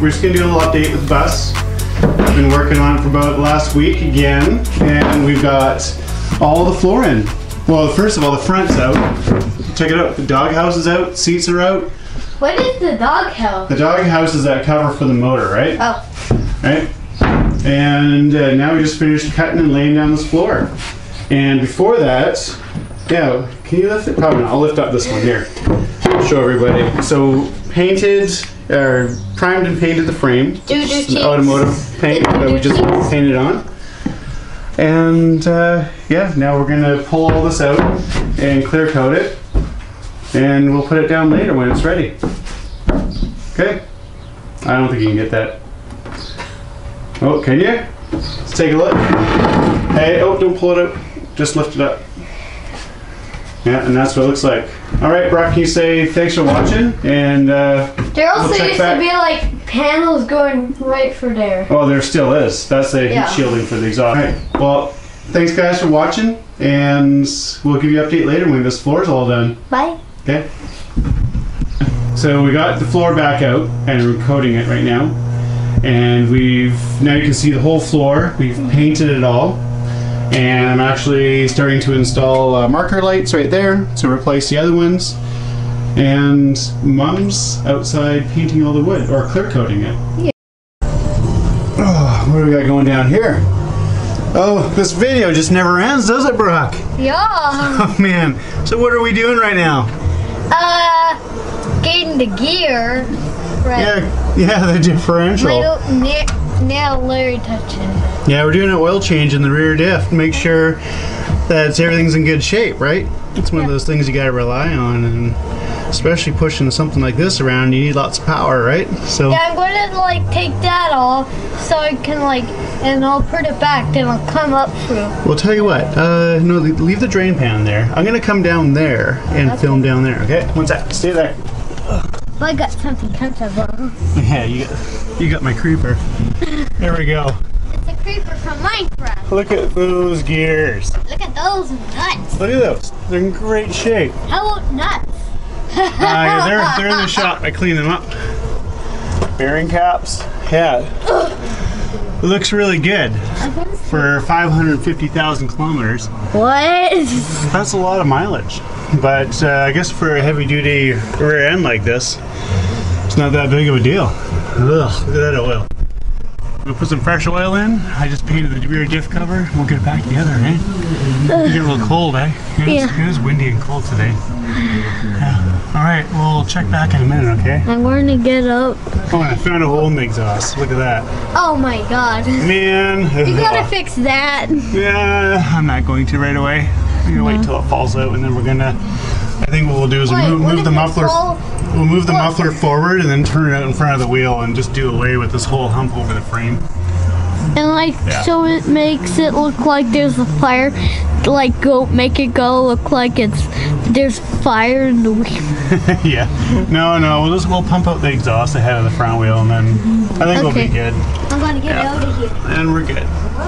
we're just gonna do a little update with the bus. I've been working on it for about last week again, and we've got all the floor in. Well, first of all, the front's out. Check it out, the doghouse is out, seats are out. What is the doghouse? The doghouse is that cover for the motor, right? Oh. Right? And now we just finished cutting and laying down this floor. And before that, yeah, can you lift it? Probably not. I'll lift up this one here. Show everybody. So painted, or primed and painted the frame. Just an automotive paint that we just painted on. And yeah, now we're gonna pull all this out and clear coat it, and we'll put it down later when it's ready. Okay. I don't think you can get that. Oh, can you? Let's take a look. Hey, oh, don't pull it up. Just lift it up. Yeah, and that's what it looks like. All right, Brock, can you say thanks for watching? And there also used to be like panels going right for there. Oh, there still is. That's the heat shielding for the exhaust. All right, well, thanks guys for watching, and we'll give you an update later when this floor is all done. Bye. Okay. So we got the floor back out, and we're coating it right now. And now you can see the whole floor. We've painted it all. And I'm actually starting to install marker lights right there to replace the other ones. And Mom's outside painting all the wood, or clear coating it. Yeah. Oh, what do we got going down here? Oh, this video just never ends, does it, Brock? Yeah. Oh man, so what are we doing right now? Getting the gear. Right. Yeah, the differential. Now Larry touches it. Yeah, we're doing an oil change in the rear diff to make sure that everything's in good shape, right? It's one of those things you gotta rely on, and especially pushing something like this around, you need lots of power, right? So yeah, I'm gonna like take that off so I can like, and I'll put it back, then I'll come up through. Well, tell you what, no, leave the drain pan there. I'm gonna come down there and film down there, okay? One sec, stay there. I got something comfortable. Yeah, you got my creeper. There we go. It's a creeper from Minecraft. Look at those gears. Look at those nuts. Look at those. They're in great shape. How about nuts? They're in the shop. I clean them up. Bearing caps. Yeah. It looks really good for 550,000 kilometers. What? That's a lot of mileage. But I guess for a heavy-duty rear end like this, it's not that big of a deal. Ugh, look at that oil. We'll put some fresh oil in. I just painted the rear diff cover. We'll get it back together, eh? It's getting a little cold, eh? It is windy and cold today. Yeah. All right, we'll check back in a minute, okay? I'm going to get up. Oh, and I found a hole in the exhaust. Look at that. Oh, my God. Man. You got to fix that. Yeah, I'm not going to right away. We're gonna wait till it falls out, and then we're gonna. I think what we'll do is move the muffler. We'll move the muffler forward, and then turn it out in front of the wheel, and just do away with this whole hump over the frame. And so it makes it look like there's a fire. Like make it look like there's fire in the wheel. Yeah. No. We'll pump out the exhaust ahead of the front wheel, and then I think we'll be good. I'm gonna get out of here. And we're good.